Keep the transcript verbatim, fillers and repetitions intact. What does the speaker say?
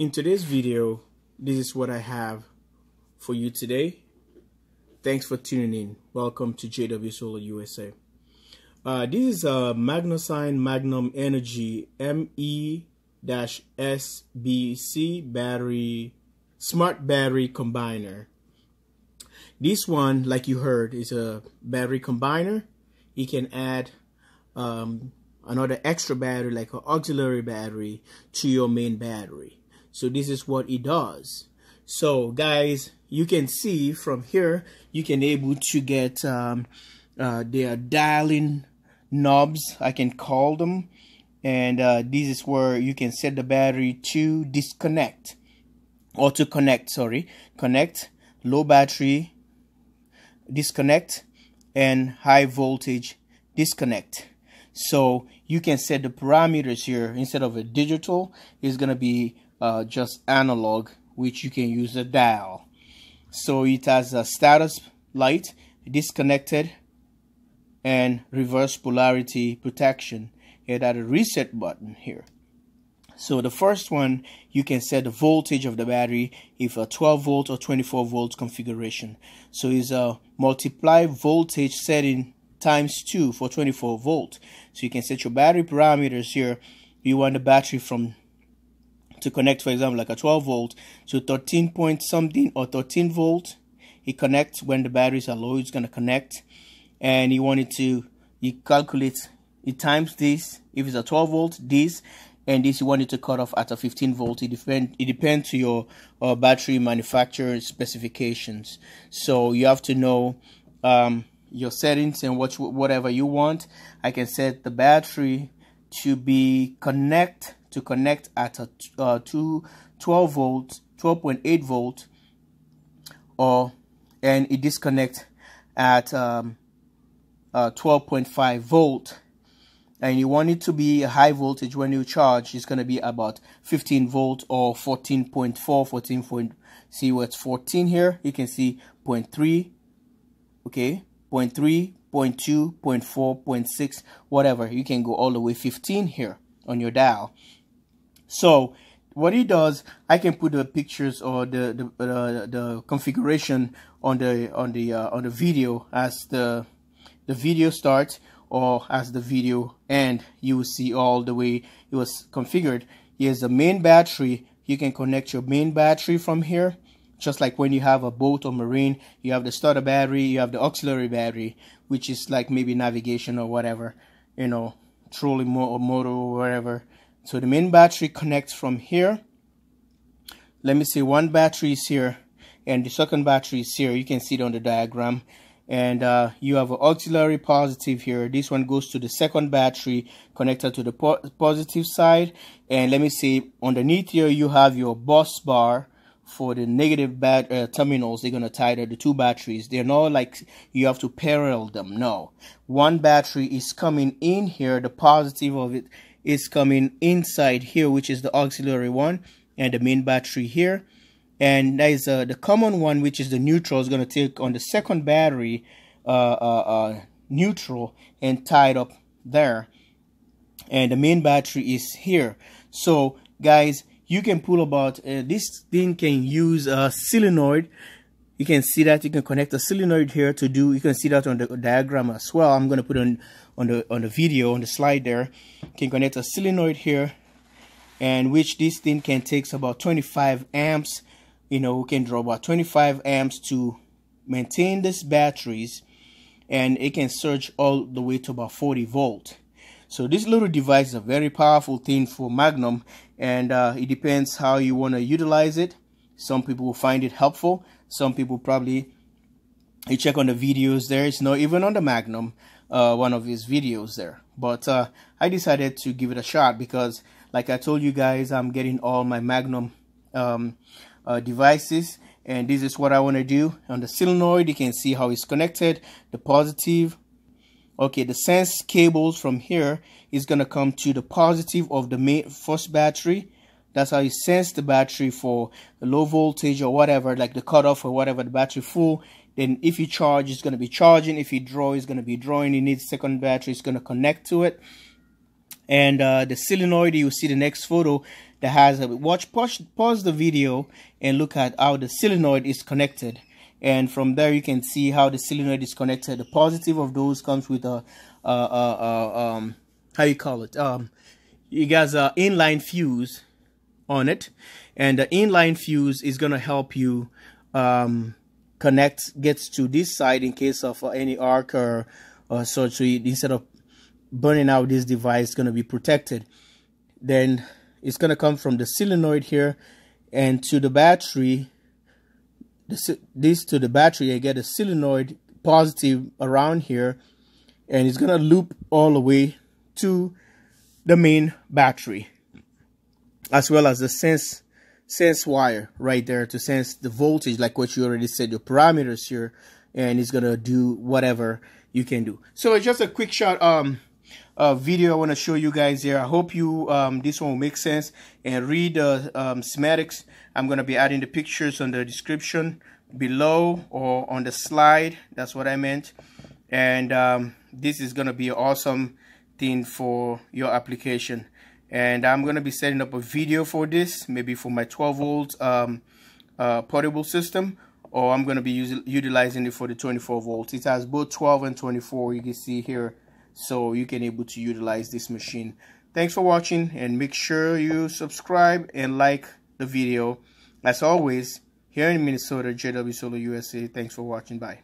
In today's video, this is what I have for you today. Thanks for tuning in. Welcome to J W Solar U S A. Uh, this is a Magnosine Magnum Energy M E S B C battery, smart battery combiner. This one, like you heard, is a battery combiner. You can add um, another extra battery, like an auxiliary battery, to your main battery. So this is what it does. So guys, you can see from here, you can able to get um, uh, their dialing knobs, I can call them. And uh, this is where you can set the battery to disconnect or to connect, sorry. Connect, low battery, disconnect, and high voltage, disconnect. So you can set the parameters here. Instead of a digital, it's gonna be Uh, just analog, which you can use a dial. So it has a status light, disconnected, and reverse polarity protection. It had a reset button here. So the first one, you can set the voltage of the battery if a twelve volt or twenty-four volt configuration. So it's a multiply voltage setting times two for twenty-four volt. So you can set your battery parameters here. You want the battery from to connect, for example, like a twelve volt to thirteen point something or thirteen volt. It connects when the batteries are low. It's going to connect, and you want it to, you calculate it times this. If it's a twelve volt, this, and this you want it to cut off at a fifteen volt. It depend it depends to your uh, battery manufacturer specifications. So you have to know um, your settings and what you, whatever you want. I can set the battery to be connect. To connect at a uh, to twelve volt, twelve point eight volt, or and it disconnect at um, uh, twelve point five volt, and you want it to be a high voltage. When you charge, it's going to be about fifteen volt or fourteen point four, fourteen point, see what's fourteen here, you can see zero point three, okay, zero point three, zero point two, zero point four, zero point six, whatever, you can go all the way fifteen here on your dial. So what it does, I can put the pictures or the the uh, the configuration on the on the uh, on the video as the the video starts or as the video end. You will see all the way it was configured. Here's the main battery. You can connect your main battery from here, just like when you have a boat or marine. You have the starter battery, you have the auxiliary battery, which is like maybe navigation or whatever, you know, trolling or motor or whatever. So the main battery connects from here. Let me see, one battery is here and the second battery is here. You can see it on the diagram. And uh, you have an auxiliary positive here. This one goes to the second battery, connected to the po positive side. And let me see, underneath here you have your bus bar for the negative bat uh, terminals. They're going to tie to the two batteries. They're not like you have to parallel them. No, one battery is coming in here. The positive of it is coming inside here, which is the auxiliary one, and the main battery here, and that is uh, the common one, which is the neutral, is going to take on the second battery, uh, uh, uh, neutral, and tied up there, and the main battery is here. So guys, you can pull about uh, this thing can use a solenoid. You can see that you can connect a solenoid here to do. You can see that on the diagram as well. I'm gonna put on on the on the video on the slide there. You can connect a solenoid here, and which this thing can takes about twenty-five amps. You know, we can draw about twenty-five amps to maintain these batteries, and it can surge all the way to about forty volt. So this little device is a very powerful thing for Magnum, and uh, it depends how you want to utilize it. Some people will find it helpful. Some people probably, you check on the videos there, it's not even on the Magnum, uh, one of his videos there. But uh, I decided to give it a shot because, like I told you guys, I'm getting all my Magnum um, uh, devices. And this is what I want to do. On the solenoid, you can see how it's connected, the positive. Okay, the sense cables from here is going to come to the positive of the main first battery. That's how you sense the battery for the low voltage or whatever, like the cutoff or whatever, the battery full. Then if you charge, it's going to be charging. If you draw, it's going to be drawing. You need a second battery. It's going to connect to it. And uh, the solenoid, you see the next photo, that has a watch push, pause the video and look at how the solenoid is connected. And from there you can see how the solenoid is connected. The positive of those comes with a uh uh, uh um how you call it um it has a inline fuse on it, and the inline fuse is gonna help you um connect gets to this side in case of uh, any arc or, or such. So you, instead of burning out, this device is gonna be protected. Then it's gonna come from the solenoid here and to the battery. This, this to the battery, I get a solenoid positive around here, and it's gonna loop all the way to the main battery, as well as the sense sense wire right there to sense the voltage, like what you already said, your parameters here, and it's gonna do whatever you can do. So it's just a quick shot um uh video I want to show you guys here. I hope you um this one will make sense, and read the uh, um, schematics. I'm gonna be adding the pictures on the description below or on the slide, that's what I meant. And um, this is gonna be an awesome thing for your application. And I'm gonna be setting up a video for this, maybe for my twelve volt um, uh, portable system, or I'm gonna be using utilizing it for the twenty-four volts. It has both twelve and twenty-four, you can see here, so you can able to utilize this machine. Thanks for watching, and make sure you subscribe and like the video. As always, here in Minnesota, J W Solar U S A. Thanks for watching. Bye.